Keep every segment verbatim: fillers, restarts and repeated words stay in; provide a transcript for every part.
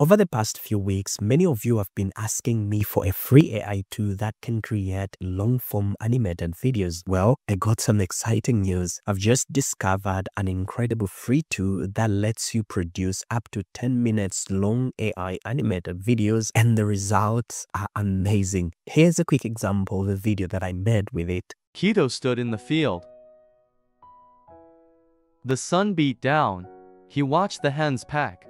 Over the past few weeks, many of you have been asking me for a free A I tool that can create long-form animated videos. Well, I got some exciting news. I've just discovered an incredible free tool that lets you produce up to ten minutes long A I animated videos, and the results are amazing. Here's a quick example of a video that I made with it. Keto stood in the field. The sun beat down. He watched the hens pack.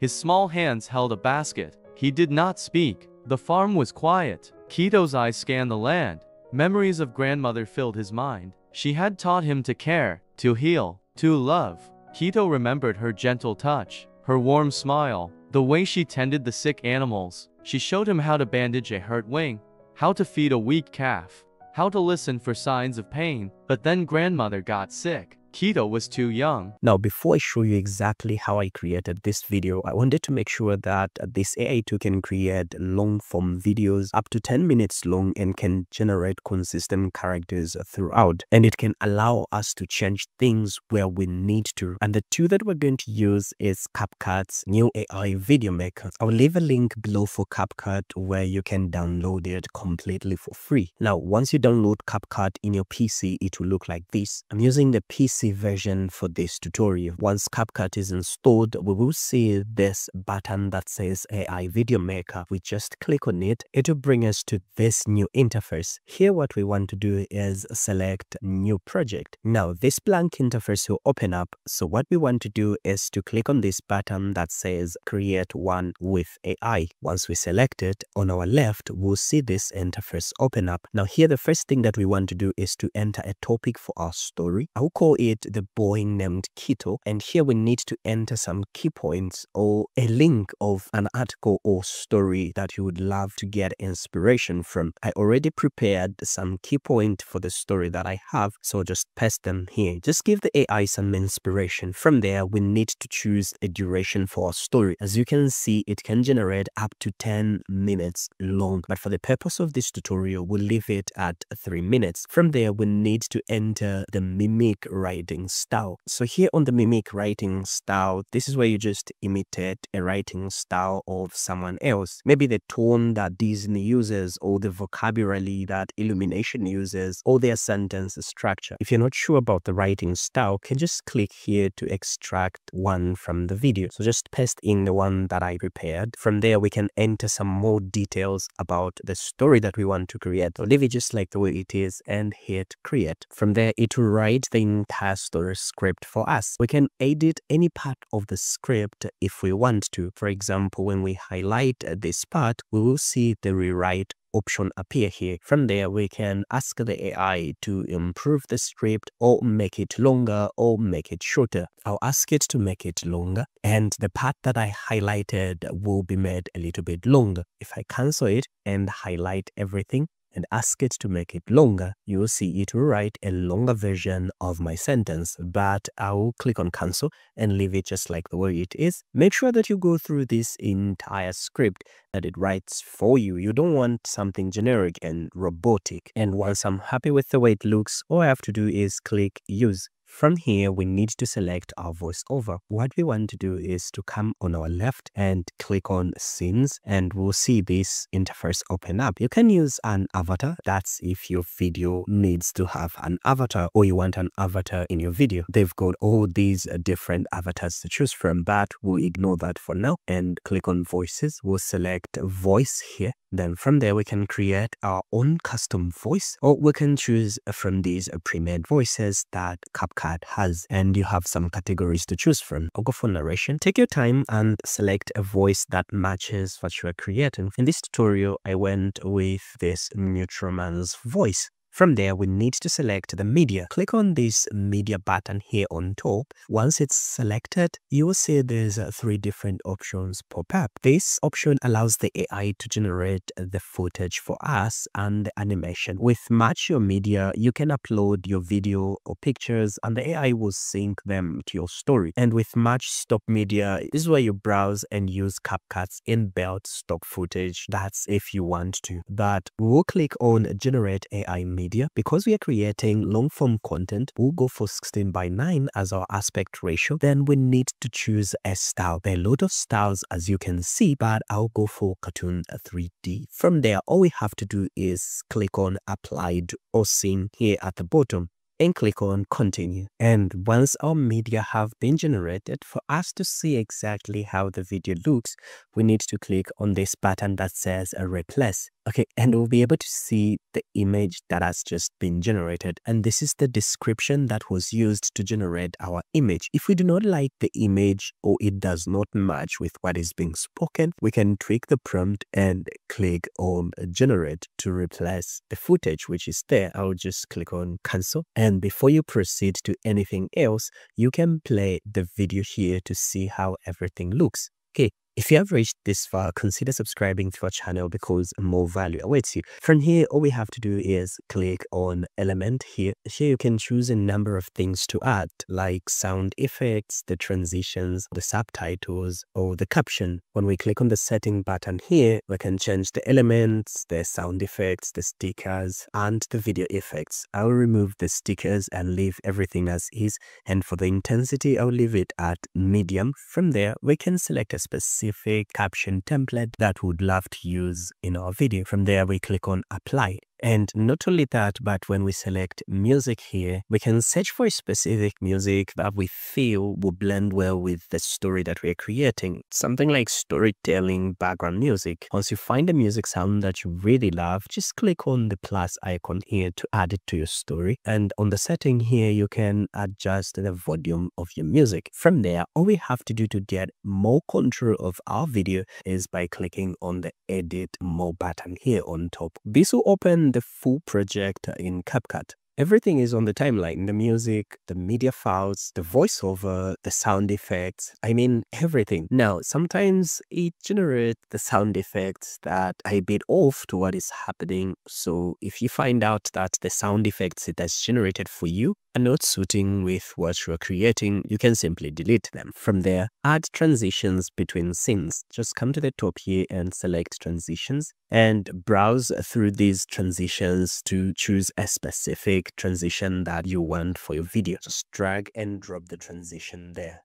His small hands held a basket. He did not speak. The farm was quiet. Keto's eyes scanned the land. Memories of grandmother filled his mind. She had taught him to care, to heal, to love. Keto remembered her gentle touch, her warm smile, the way she tended the sick animals. She showed him how to bandage a hurt wing, how to feed a weak calf, how to listen for signs of pain. But then grandmother got sick. Keto was too young. Now, before I show you exactly how I created this video, I wanted to make sure that this A I tool can create long-form videos up to ten minutes long and can generate consistent characters throughout. And it can allow us to change things where we need to. And the tool that we're going to use is CapCut's new A I video maker. I'll leave a link below for CapCut where you can download it completely for free. Now, once you download CapCut in your P C, it will look like this. I'm using the P C version for this tutorial. Once CapCut is installed, we will see this button that says A I Video Maker. We just click on it. It will bring us to this new interface. Here what we want to do is select New Project. Now this blank interface will open up, so what we want to do is to click on this button that says Create One with A I. Once we select it, on our left we'll see this interface open up. Now here the first thing that we want to do is to enter a topic for our story. I will call it the boy named Keto, and here we need to enter some key points or a link of an article or story that you would love to get inspiration from. I already prepared some key point for the story that I have, so just paste them here. Just give the A I some inspiration. From there, we need to choose a duration for our story. As you can see, it can generate up to ten minutes long, but for the purpose of this tutorial, we'll leave it at three minutes. From there, we need to enter the mimic right style. So here on the mimic writing style, this is where you just imitate a writing style of someone else. Maybe the tone that Disney uses, or the vocabulary that Illumination uses, or their sentence structure. If you're not sure about the writing style, you can just click here to extract one from the video. So just paste in the one that I prepared. From there, we can enter some more details about the story that we want to create. So leave it just like the way it is and hit create. From there, it will write the entire story script for us. We can edit any part of the script if we want to. For example, when we highlight this part, we will see the rewrite option appear here. From there, we can ask the A I to improve the script or make it longer or make it shorter. I'll ask it to make it longer, and the part that I highlighted will be made a little bit longer. If I cancel it and highlight everything, and ask it to make it longer, you will see it will write a longer version of my sentence, but I will click on cancel and leave it just like the way it is. Make sure that you go through this entire script that it writes for you. You don't want something generic and robotic. And once I'm happy with the way it looks, all I have to do is click use. From here, we need to select our voiceover. What we want to do is to come on our left and click on scenes, and we'll see this interface open up. You can use an avatar. That's if your video needs to have an avatar, or you want an avatar in your video. They've got all these different avatars to choose from, but we'll ignore that for now and click on voices. We'll select voice here. Then from there, we can create our own custom voice, or we can choose from these pre-made voices that CapCut has, and you have some categories to choose from. I'll go for narration. Take your time and select a voice that matches what you are creating. In this tutorial, I went with this neutral man's voice. From there, we need to select the media. Click on this media button here on top. Once it's selected, you will see there's three different options pop up. This option allows the A I to generate the footage for us and the animation. With Match Your Media, you can upload your video or pictures and the A I will sync them to your story. And with Match Stock Media, this is where you browse and use CapCut's inbuilt stock footage. That's if you want to. But we'll click on Generate A I Media media, because we are creating long form content, we'll go for sixteen by nine as our aspect ratio. Then we need to choose a style. There are a lot of styles as you can see, but I'll go for cartoon three D. From there, all we have to do is click on applied O S I N here at the bottom and click on continue. And once our media have been generated, for us to see exactly how the video looks, we need to click on this button that says replace. Okay, and we'll be able to see the image that has just been generated. And this is the description that was used to generate our image. If we do not like the image or it does not match with what is being spoken, we can tweak the prompt and click on generate to replace the footage which is there. I'll just click on cancel. And before you proceed to anything else, you can play the video here to see how everything looks. Okay. If you have reached this far, consider subscribing to our channel because more value awaits you. From here, all we have to do is click on element here. Here you can choose a number of things to add, like sound effects, the transitions, the subtitles, or the caption. When we click on the setting button here, we can change the elements, the sound effects, the stickers, and the video effects. I'll remove the stickers and leave everything as is. And for the intensity, I'll leave it at medium. From there, we can select a specific caption template that we'd love to use in our video. From there, we click on apply. And not only that, but when we select music here, we can search for a specific music that we feel will blend well with the story that we are creating, something like storytelling background music. Once you find a music sound that you really love, just click on the plus icon here to add it to your story. And on the setting here, you can adjust the volume of your music. From there, all we have to do to get more control of our video is by clicking on the edit more button here on top. This will open the full project in CapCut. Everything is on the timeline, the music, the media files, the voiceover, the sound effects, I mean everything. Now, sometimes it generates the sound effects that I bit off to what is happening. So if you find out that the sound effects it has generated for you are not suiting with what you're creating, you can simply delete them. From there, add transitions between scenes. Just come to the top here and select transitions and browse through these transitions to choose a specific transition that you want for your video. Just drag and drop the transition there.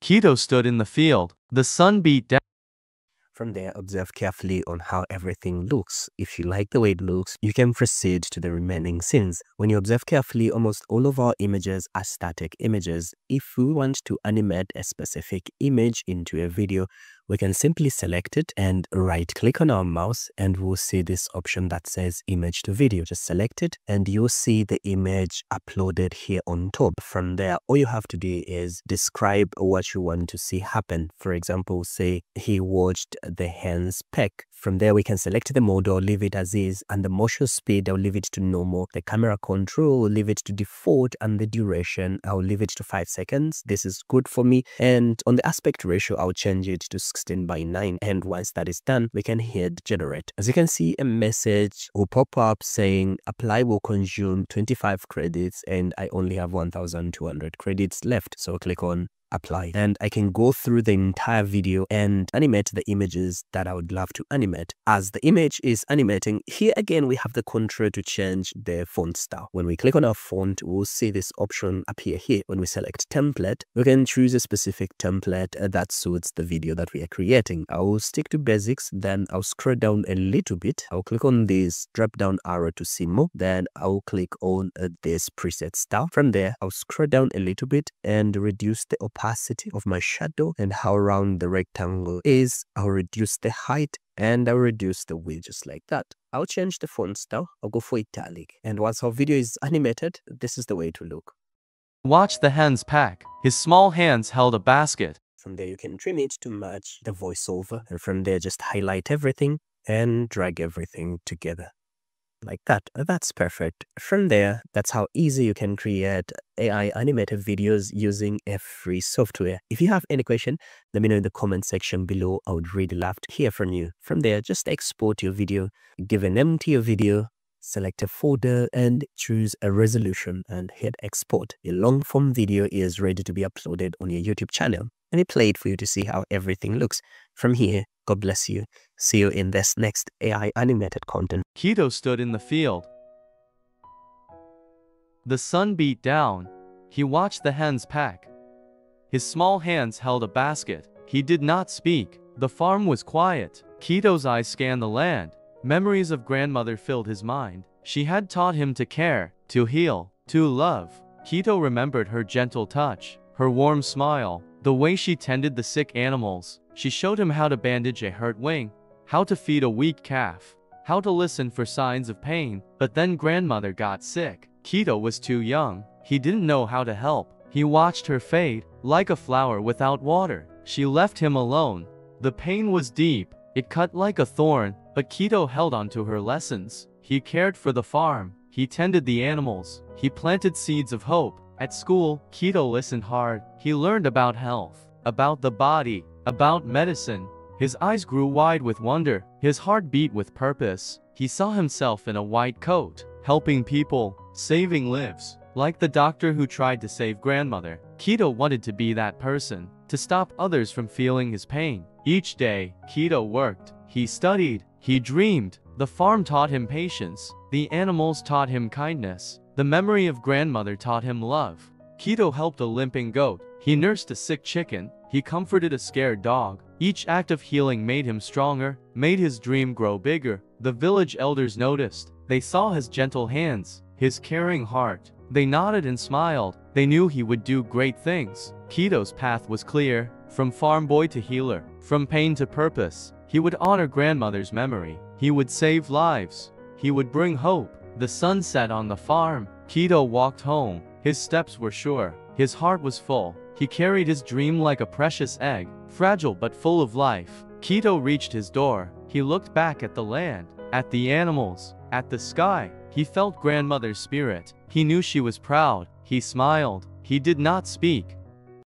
Keto stood in the field. The sun beat down. From there, observe carefully on how everything looks. If you like the way it looks, you can proceed to the remaining scenes. When you observe carefully, almost all of our images are static images. If we want to animate a specific image into a video, we can simply select it and right-click on our mouse and we'll see this option that says image to video. Just select it and you'll see the image uploaded here on top. From there, all you have to do is describe what you want to see happen. For example, say he watched the hens peck. From there, we can select the mode or leave it as is, and the motion speed, I'll leave it to normal. The camera control, I'll leave it to default, and the duration, I'll leave it to five seconds. This is good for me. And on the aspect ratio, I'll change it to sixteen by nine. And once that is done, we can hit generate. As you can see, a message will pop up saying apply will consume twenty-five credits, and I only have one thousand two hundred credits left. So click on apply, and I can go through the entire video and animate the images that I would love to animate. As the image is animating, here again we have the control to change the font style. When we click on our font, we'll see this option appear here. When we select template, we can choose a specific template that suits the video that we are creating. I will stick to basics, then I'll scroll down a little bit. I'll click on this drop down arrow to see more, then I'll click on this preset style. From there, I'll scroll down a little bit and reduce the opacity opacity of my shadow and how round the rectangle is. I'll reduce the height and I'll reduce the width just like that. I'll change the font style. I'll go for italic. And once our video is animated, this is the way to look. Watch the hens pack. His small hands held a basket. From there, you can trim it to match the voiceover. And from there, just highlight everything and drag everything together. Like that. That's perfect. From there, that's how easy you can create A I animated videos using a free software. If you have any question, let me know in the comment section below. I would really love to hear from you. From there, just export your video, give a name to your video, select a folder and choose a resolution and hit export. Your long form video is ready to be uploaded on your YouTube channel. Let me play it for you to see how everything looks. From here, God bless you. See you in this next A I animated content. Keto stood in the field. The sun beat down. He watched the hens pack. His small hands held a basket. He did not speak. The farm was quiet. Kito's eyes scanned the land. Memories of grandmother filled his mind. She had taught him to care, to heal, to love. Kito remembered her gentle touch, her warm smile, the way she tended the sick animals. She showed him how to bandage a hurt wing, how to feed a weak calf, how to listen for signs of pain. But then grandmother got sick. Kito was too young. He didn't know how to help. He watched her fade, like a flower without water. She left him alone. The pain was deep. It cut like a thorn, but Kito held on to her lessons. He cared for the farm. He tended the animals. He planted seeds of hope. At school, Kito listened hard. He learned about health, about the body, about medicine. His eyes grew wide with wonder. His heart beat with purpose. He saw himself in a white coat, helping people, saving lives. Like the doctor who tried to save grandmother, Kito wanted to be that person, to stop others from feeling his pain. Each day, Kito worked. He studied. He dreamed. The farm taught him patience. The animals taught him kindness. The memory of grandmother taught him love. Kito helped a limping goat. He nursed a sick chicken. He comforted a scared dog. Each act of healing made him stronger, made his dream grow bigger. The village elders noticed. They saw his gentle hands, his caring heart. They nodded and smiled. They knew he would do great things. Kito's path was clear. From farm boy to healer, from pain to purpose. He would honor grandmother's memory. He would save lives. He would bring hope. The sun set on the farm. Kito walked home. His steps were sure. His heart was full. He carried his dream like a precious egg, fragile but full of life. Kito reached his door. He looked back at the land, at the animals, at the sky. He felt grandmother's spirit. He knew she was proud. He smiled. He did not speak.